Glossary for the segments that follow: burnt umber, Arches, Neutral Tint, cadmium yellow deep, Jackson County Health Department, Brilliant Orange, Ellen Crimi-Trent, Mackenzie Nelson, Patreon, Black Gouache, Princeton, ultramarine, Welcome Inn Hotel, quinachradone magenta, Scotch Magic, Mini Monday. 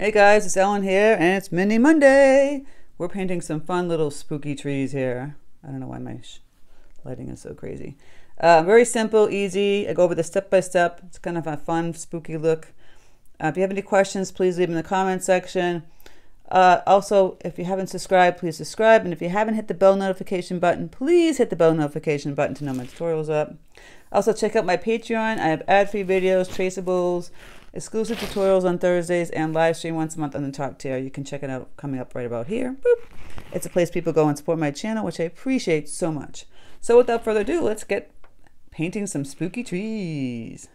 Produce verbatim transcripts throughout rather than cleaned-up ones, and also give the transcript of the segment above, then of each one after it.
Hey guys, it's Ellen here and it's Mini Monday. We're painting some fun little spooky trees here. I don't know why my sh lighting is so crazy. Uh, very simple, easy. I go over the step by step. It's kind of a fun, spooky look. Uh, if you have any questions, please leave them in the comment section. Uh, also, if you haven't subscribed, please subscribe. And if you haven't hit the bell notification button, please hit the bell notification button to know my tutorials up. Also, check out my Patreon. I have ad-free videos, traceables, exclusive tutorials on Thursdays, and live stream once a month on the top tier. You can check it out coming up right about here. Boop. It's a place people go and support my channel, which I appreciate so much. So without further ado, let's get painting some spooky trees.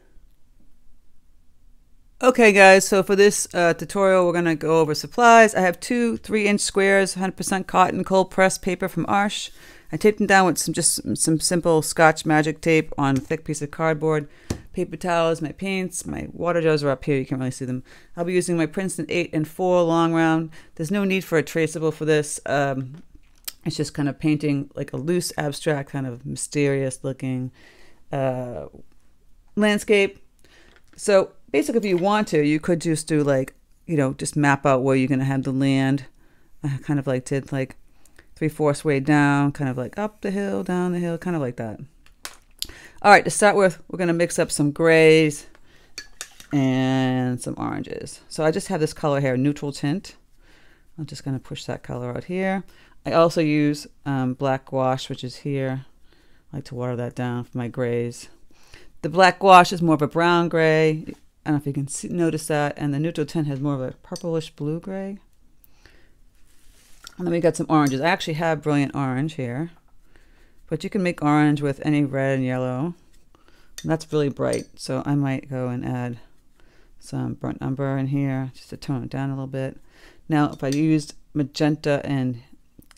Okay guys, so for this uh, tutorial, we're gonna go over supplies. I have two three inch squares, one hundred percent cotton cold pressed paper from Arches. I taped them down with some just some, some simple Scotch Magic tape on a thick piece of cardboard. Paper towels, my paints, my water jars are up here. You can't really see them. I'll be using my Princeton eight and four long round. There's no need for a traceable for this. Um, it's just kind of painting like a loose, abstract, kind of mysterious looking uh, landscape. So basically, if you want to, you could just do like, you know, just map out where you're going to have the land. I kind of like did like three-fourths way down, kind of like up the hill, down the hill, kind of like that. All right, to start with, we're gonna mix up some grays and some oranges. So I just have this color here, Neutral Tint. I'm just gonna push that color out here. I also use um, Black Gouache, which is here. I like to water that down for my grays. The Black Gouache is more of a brown gray. I don't know if you can see, notice that. And the Neutral Tint has more of a purplish blue gray. And then we got some oranges. I actually have Brilliant Orange here. But you can make orange with any red and yellow. And that's really bright, so I might go and add some burnt umber in here just to tone it down a little bit. Now, if I used magenta and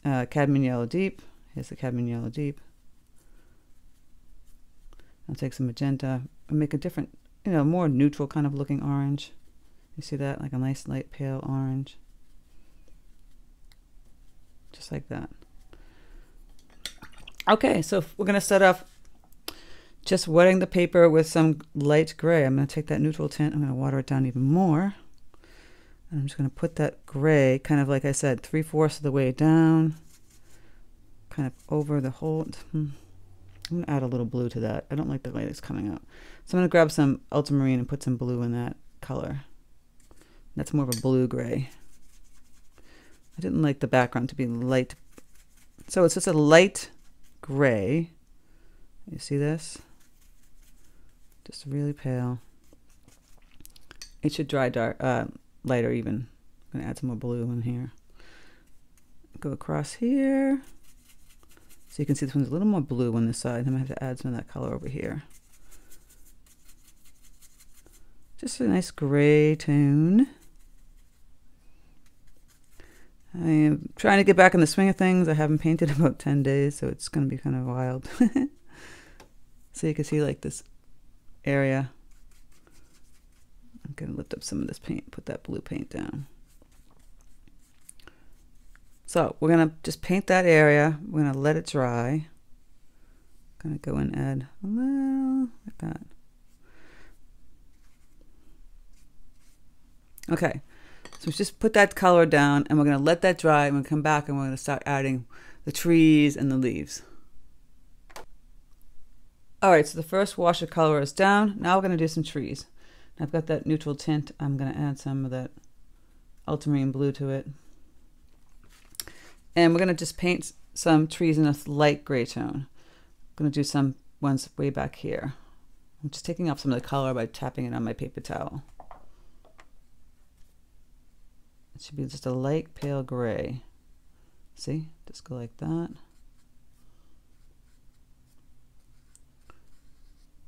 uh, cadmium yellow deep, here's the cadmium yellow deep. I'll take some magenta and make a different, you know, more neutral kind of looking orange. You see that? Like a nice light pale orange. Just like that. Okay, so we're gonna start off just wetting the paper with some light gray. I'm gonna take that Neutral Tint, I'm gonna water it down even more. And I'm just gonna put that gray, kind of like I said, three-fourths of the way down, kind of over the whole. I'm gonna add a little blue to that. I don't like the way it's coming out. So I'm gonna grab some ultramarine and put some blue in that color. That's more of a blue gray. I didn't like the background to be light. So it's just a light gray. You see this? Just really pale. It should dry dark, uh, lighter even. I'm gonna add some more blue in here. Go across here. So you can see this one's a little more blue on this side. I'm gonna have to add some of that color over here. Just a nice gray tone. I am trying to get back in the swing of things. I haven't painted about ten days, so it's going to be kind of wild. So you can see like this area. I'm going to lift up some of this paint, put that blue paint down. So we're going to just paint that area. We're going to let it dry. I'm going to go and add a little like that. Okay. So just put that color down and we're going to let that dry and we'll come back and we're going to start adding the trees and the leaves. All right, so the first wash of color is down. Now we're going to do some trees. I've got that Neutral Tint. I'm going to add some of that ultramarine blue to it. And we're going to just paint some trees in a light gray tone. I'm going to do some ones way back here. I'm just taking off some of the color by tapping it on my paper towel. It should be just a light pale gray. See, just go like that.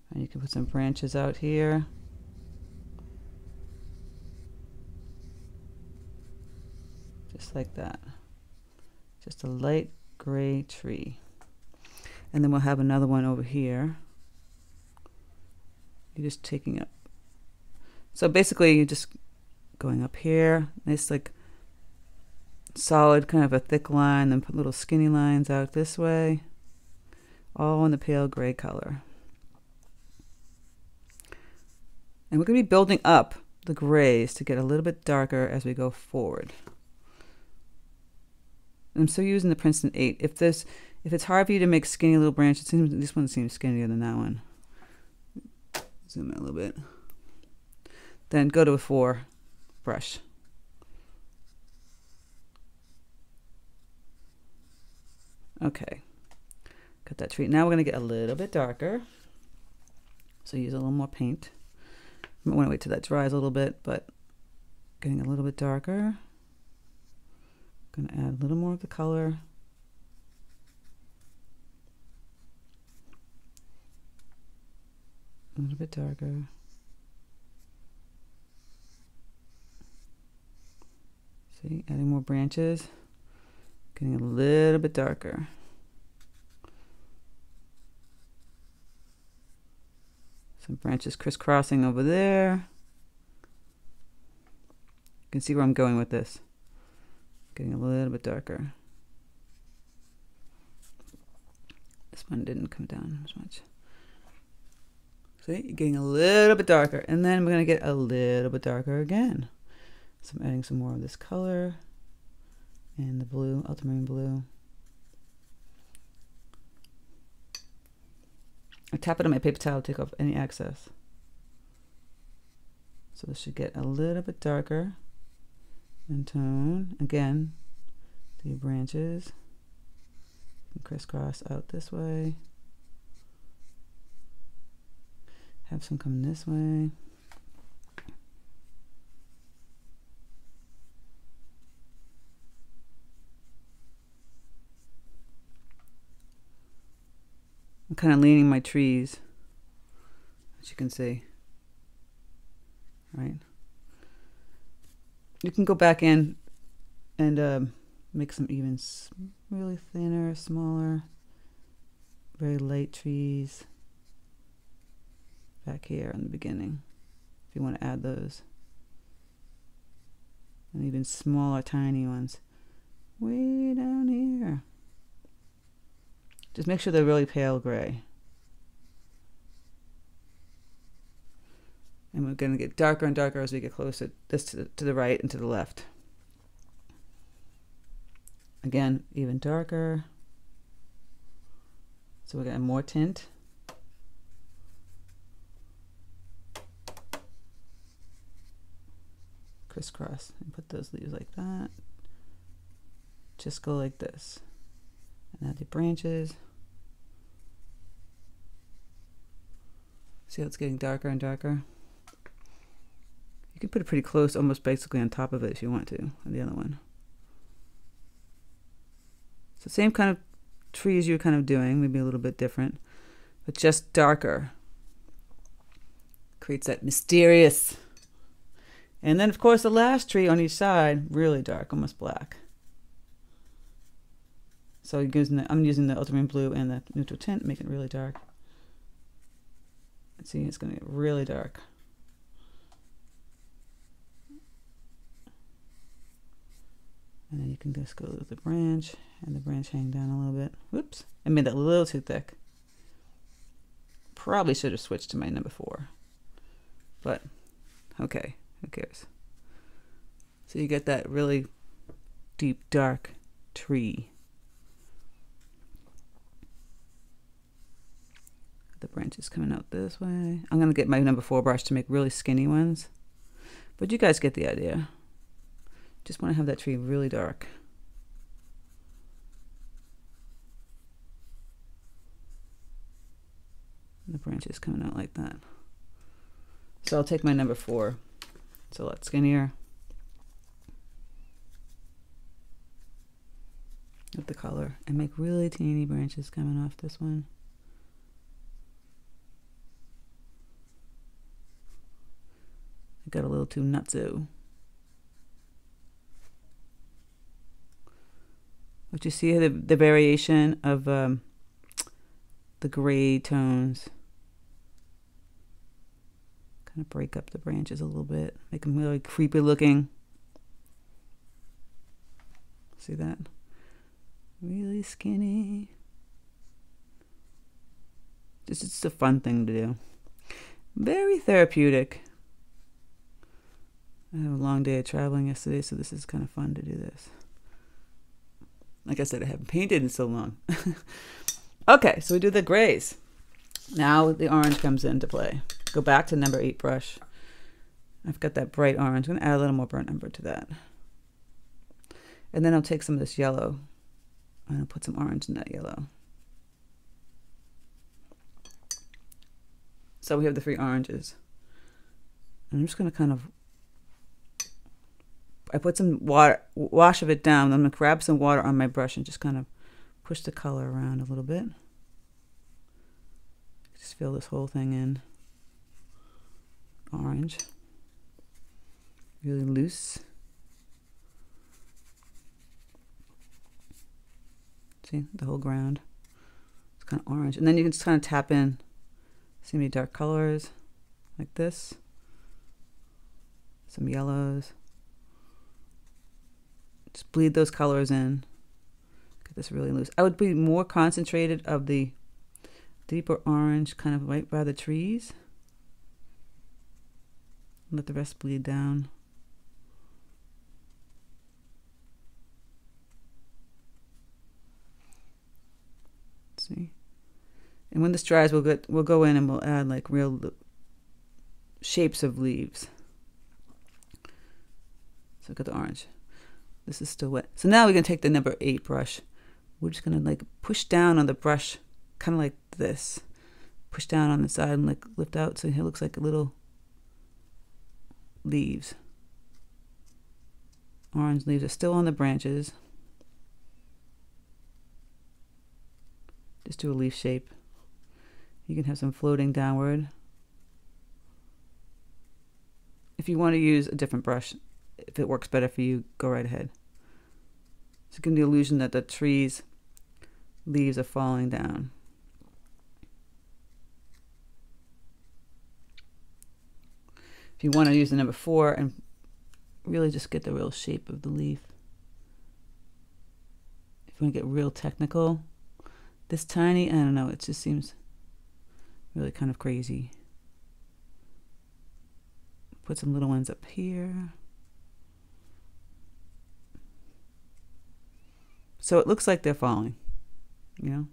And you can put some branches out here. Just like that. Just a light gray tree. And then we'll have another one over here. You're just taking up. So basically you just going up here, nice like solid kind of a thick line, then put little skinny lines out this way, all in the pale gray color. And we're going to be building up the grays to get a little bit darker as we go forward. I'm still using the Princeton eight. If this, if it's hard for you to make skinny little branches, it seems, this one seems skinnier than that one. Zoom in a little bit. Then go to a four brush. Okay, cut that tree. Now we're gonna get a little bit darker. So use a little more paint. I want to wait till that dries a little bit, but getting a little bit darker. Gonna add a little more of the color. A little bit darker. See, adding more branches. Getting a little bit darker. Some branches crisscrossing over there. You can see where I'm going with this. Getting a little bit darker. This one didn't come down as much. See, you're getting a little bit darker. And then we're going to get a little bit darker again. So I'm adding some more of this color. And the blue, ultramarine blue. I tap it on my paper towel to take off any excess. So this should get a little bit darker in tone. Again, the branches can crisscross out this way. Have some come this way. I'm kind of leaning my trees, as you can see, right? You can go back in and um, make some even really thinner, smaller, very light trees back here in the beginning, if you want to add those. And even smaller, tiny ones way down here. Just make sure they're really pale gray. And we're going to get darker and darker as we get closer this to, the, to the right and to the left. Again, even darker. So we're going to add more tint. Crisscross and put those leaves like that. Just go like this. And add the branches. See how it's getting darker and darker? You can put it pretty close, almost basically on top of it if you want to, on the other one. So same kind of trees you're kind of doing, maybe a little bit different, but just darker. Creates that mysterious. And then of course the last tree on each side, really dark, almost black. So using the, I'm using the ultramarine blue and the neutral tint, make it really dark. See, it's going to get really dark. And then you can just go with the branch, and the branch hang down a little bit. Whoops, I made that a little too thick. Probably should have switched to my number four. But, okay, who cares? So you get that really deep, dark tree. The branches coming out this way. I'm going to get my number four brush to make really skinny ones. But you guys get the idea. Just want to have that tree really dark. And the branches coming out like that. So I'll take my number four. It's a lot skinnier. With the color. And make really teeny branches coming off this one. Got a little too nutso. But you see the, the variation of um, the gray tones. Kind of break up the branches a little bit, make them really creepy looking. See that? Really skinny. This is just a fun thing to do. Very therapeutic. I had a long day of traveling yesterday, so this is kind of fun to do this. Like I said, I haven't painted in so long. Okay, so we do the grays. Now the orange comes into play. Go back to number eight brush. I've got that bright orange. I'm going to add a little more burnt umber to that. And then I'll take some of this yellow and I'll put some orange in that yellow. So we have the three oranges. And I'm just going to kind of, I put some water, wash of it down. I'm going to grab some water on my brush and just kind of push the color around a little bit. Just fill this whole thing in orange. Really loose. See, the whole ground. It's kind of orange. And then you can just kind of tap in. See any dark colors like this. Some yellows. Just bleed those colors in. Get this really loose. I would be more concentrated of the deeper orange kind of right by the trees. Let the rest bleed down. See, and when this dries, we'll get we'll go in and we'll add like real shapes of leaves. So look at the orange. This is still wet. So now we're gonna take the number eight brush. We're just gonna like push down on the brush, kind of like this. Push down on the side and like lift out, so it looks like a little leaves. Orange leaves are still on the branches. Just do a leaf shape. You can have some floating downward. If you want to use a different brush, if it works better for you, go right ahead. It's giving the illusion that the tree's leaves are falling down. If you want to use the number four and really just get the real shape of the leaf. If you want to get real technical, this tiny, I don't know, it just seems really kind of crazy. Put some little ones up here. So it looks like they're falling, you know?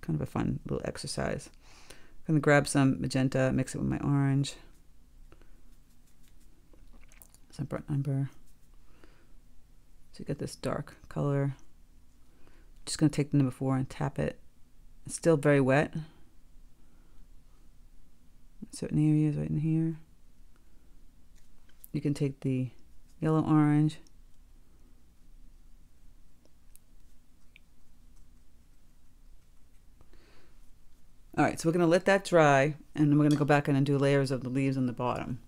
Kind of a fun little exercise. I'm gonna grab some magenta, mix it with my orange. Some burnt umber. So you get this dark color. Just gonna take the number four and tap it. It's still very wet. Certain areas right in here. You can take the yellow orange. All right, so we're gonna let that dry and then we're gonna go back in and do layers of the leaves on the bottom.